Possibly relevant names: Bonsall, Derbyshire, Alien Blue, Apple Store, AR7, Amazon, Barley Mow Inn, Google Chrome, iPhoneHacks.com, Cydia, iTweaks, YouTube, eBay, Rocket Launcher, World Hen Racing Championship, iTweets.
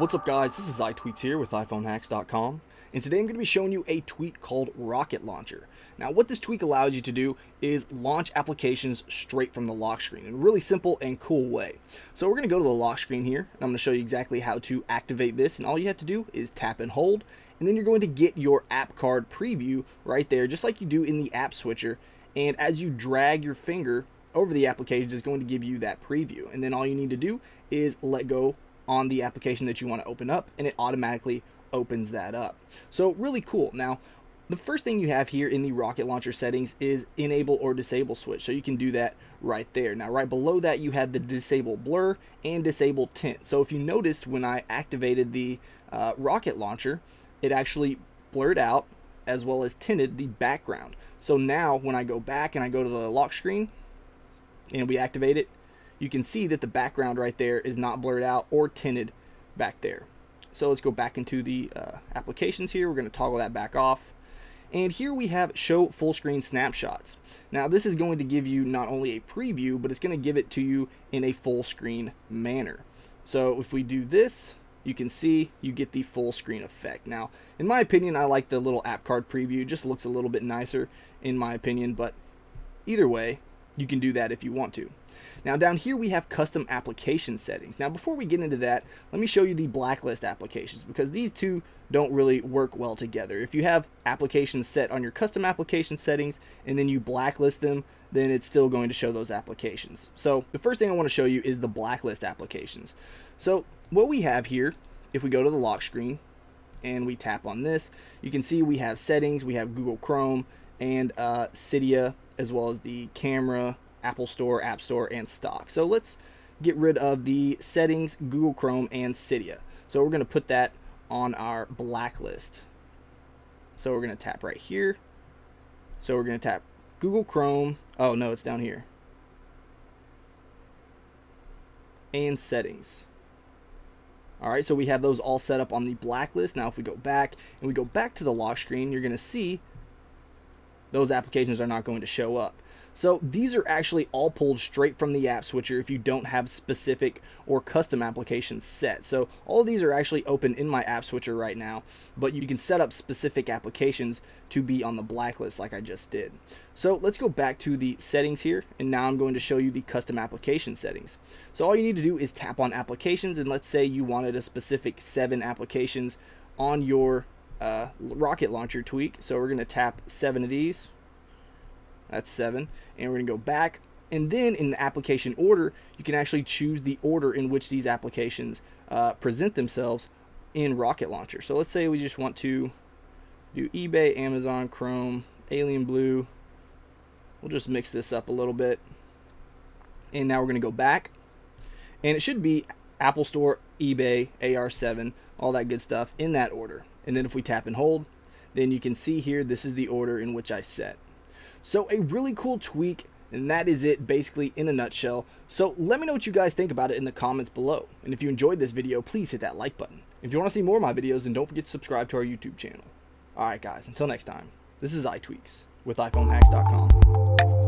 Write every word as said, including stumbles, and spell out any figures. What's up, guys? This is iTweets here with iPhone Hacks dot com, and today I'm going to be showing you a tweak called Rocket Launcher. Now, what this tweak allows you to do is launch applications straight from the lock screen in a really simple and cool way. So we're going to go to the lock screen here, and I'm going to show you exactly how to activate this, and all you have to do is tap and hold, and then you're going to get your app card preview right there, just like you do in the app switcher, and as you drag your finger over the application, it's going to give you that preview, and then all you need to do is let go on the application that you want to open up, and it automatically opens that up. So really cool. Now, the first thing you have here in the Rocket Launcher settings is enable or disable switch. So you can do that right there. Now, right below that, you have the disable blur and disable tint. So if you noticed, when I activated the uh, Rocket Launcher, it actually blurred out as well as tinted the background. So now when I go back and I go to the lock screen and we activate it, you can see that the background right there is not blurred out or tinted back there. So let's go back into the uh, applications here. We're going to toggle that back off. And here we have show full screen snapshots. Now, this is going to give you not only a preview, but it's going to give it to you in a full screen manner. So if we do this, you can see you get the full screen effect. Now, in my opinion, I like the little app card preview. It just looks a little bit nicer in my opinion, but either way, you can do that if you want to. Now, down here we have custom application settings. Now, before we get into that, let me show you the blacklist applications, because these two don't really work well together. If you have applications set on your custom application settings and then you blacklist them, then it's still going to show those applications. So the first thing I want to show you is the blacklist applications. So what we have here, if we go to the lock screen and we tap on this, you can see we have settings, we have Google Chrome and uh, Cydia, as well as the camera, Apple Store, App Store, and stock. So let's get rid of the settings, Google Chrome, and Cydia. So we're going to put that on our blacklist. So we're going to tap right here. So we're going to tap Google Chrome. Oh no, it's down here. And settings. All right, so we have those all set up on the blacklist. Now, if we go back and we go back to the lock screen, you're going to see those applications are not going to show up. So these are actually all pulled straight from the app switcher if you don't have specific or custom applications set. So all of these are actually open in my app switcher right now, but you can set up specific applications to be on the blacklist like I just did. So let's go back to the settings here, and now I'm going to show you the custom application settings. So all you need to do is tap on applications, and let's say you wanted a specific seven applications on your Uh, Rocket Launcher tweak. So we're going to tap seven of these. That's seven. And we're going to go back. And then in the application order, you can actually choose the order in which these applications uh, present themselves in Rocket Launcher. So let's say we just want to do eBay, Amazon, Chrome, Alien Blue. We'll just mix this up a little bit. And now we're going to go back. And it should be Apple Store, eBay, A R seven, all that good stuff in that order. And then if we tap and hold, then you can see here, this is the order in which I set. So a really cool tweak, and that is it basically in a nutshell. So let me know what you guys think about it in the comments below. And if you enjoyed this video, please hit that like button. If you want to see more of my videos, then don't forget to subscribe to our YouTube channel. All right, guys, until next time, this is iTweaks with iPhone Hacks dot com.